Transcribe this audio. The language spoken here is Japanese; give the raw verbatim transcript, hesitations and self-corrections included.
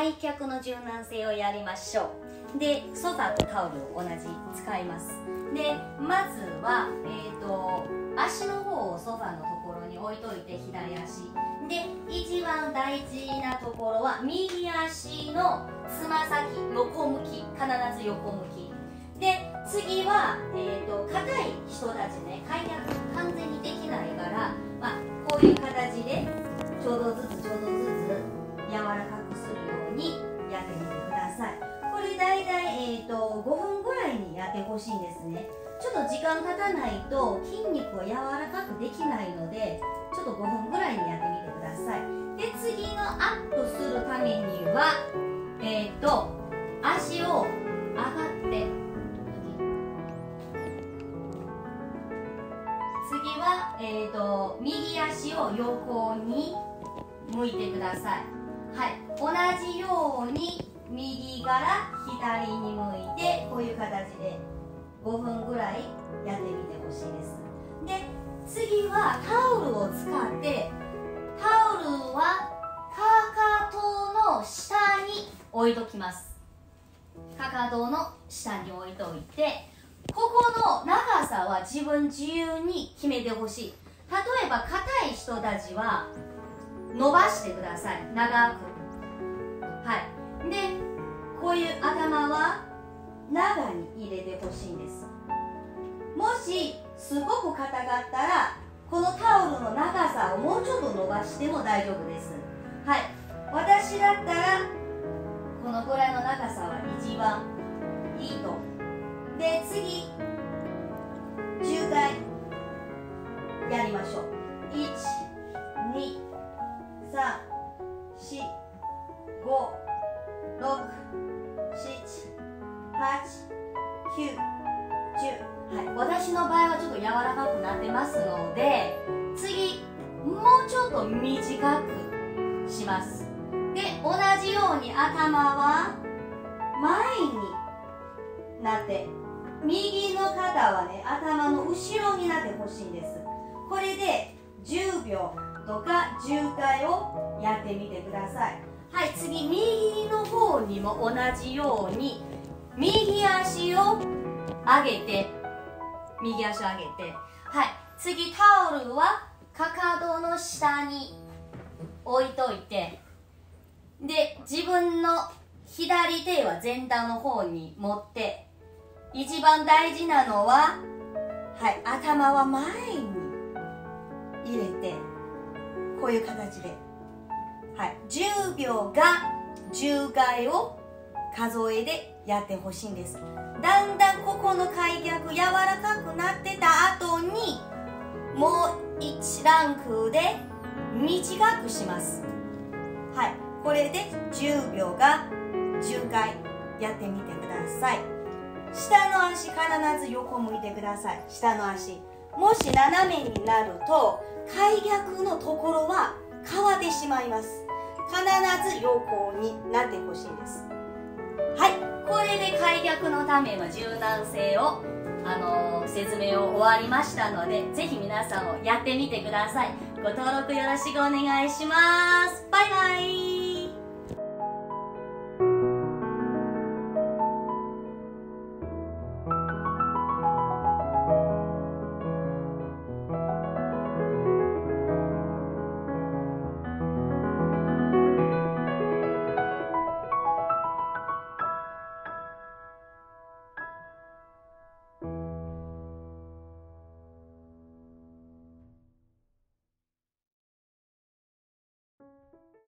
開脚の柔軟性をやりましょう。で、ソファーとタオルを同じ使います。で、まずは、えー、と足の方をソファーのところに置いといて、左足で一番大事なところは右足のつま先横向き、必ず横向きで、次は、えー、と硬い人たちね、開脚完全にできないから、まあ、こういう形でちょうどずつちょうどずつ柔らかくするようにやってみてください。これだいたい、えー、とごふんぐらいにやってほしいんですね。ちょっと時間経たないと筋肉を柔らかくできないので、ちょっとごふんぐらいにやってみてください。で、次のアップするためには、えっと、足を上がって、次は、えっと、右足を横に向いてください。はい。同じように、右から左に向いて、こういう形でごふんぐらいやってみてほしいです。で、次はタオルを使って、タオルはかかとの下に置いときます。かかとの下に置いといて、ここの長さは自分自由に決めてほしい。例えば硬い人たちは伸ばしてください、長く。はい。で、こういう頭は中に入れてほしいんです。もしすごく硬かったら、このタオルの長さをもうちょっと伸ばしても大丈夫です。はい。私だったらこのぐらいの長さは一番いいと。で、次じゅっかいやりましょう。いち、に、さん、よん、ご、ろく、なな、はち、きゅう、じゅう。はい、私の場合はちょっと柔らかくなってますので、次もうちょっと短くします。で、同じように頭は前になって、右の肩はね、頭の後ろになってほしいんです。これでじゅうびょうとかじゅっかいをやってみてください。はい。次、右の方にも同じように右足を上げて、右足上げて、はい。次、タオルはかかとの下に置いといて、で、自分の左手は前段の方に持って、一番大事なのは、はい、頭は前に入れて、こういう形で、はい、じゅうびょうがじゅっかいを数えでやってほしいんです。だんだんここの開脚柔らかくなってた後に、もういちランクで短くします。はい。これでじゅうびょうがじゅっかいやってみてください。下の足必ず横向いてください。下の足もし斜めになると開脚のところは変わってしまいます。必ず横になってほしいです。はい。これで開脚のための柔軟性を、あのー、説明を終わりましたので、ぜひ皆さんもやってみてください。ご登録よろしくお願いします。バイバイ。